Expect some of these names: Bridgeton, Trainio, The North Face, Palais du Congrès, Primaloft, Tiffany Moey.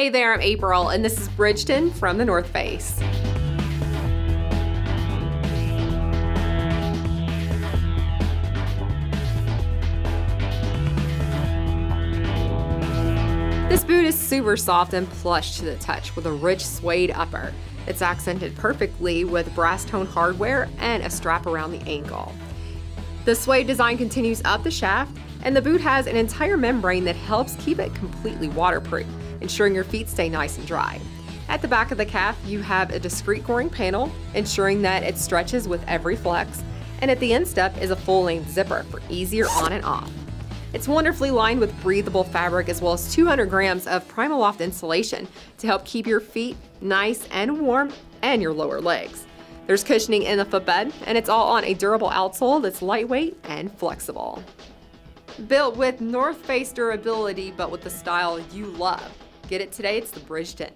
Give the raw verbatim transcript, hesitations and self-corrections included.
Hey there, I'm April, and this is Bridgeton from The North Face. This boot is super soft and plush to the touch with a rich suede upper. It's accented perfectly with brass-toned hardware and a strap around the ankle. The suede design continues up the shaft, and the boot has an entire membrane that helps keep it completely waterproof, ensuring your feet stay nice and dry. At the back of the calf, you have a discreet goring panel, ensuring that it stretches with every flex, and at the instep is a full-length zipper for easier on and off. It's wonderfully lined with breathable fabric as well as two hundred grams of Primaloft insulation to help keep your feet nice and warm and your lower legs. There's cushioning in the footbed, and it's all on a durable outsole that's lightweight and flexible. Built with North Face durability, but with the style you love. Get it today, it's the Bridgeton.